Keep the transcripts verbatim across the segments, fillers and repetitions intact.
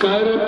Thank you.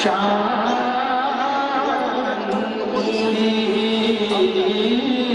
Shaan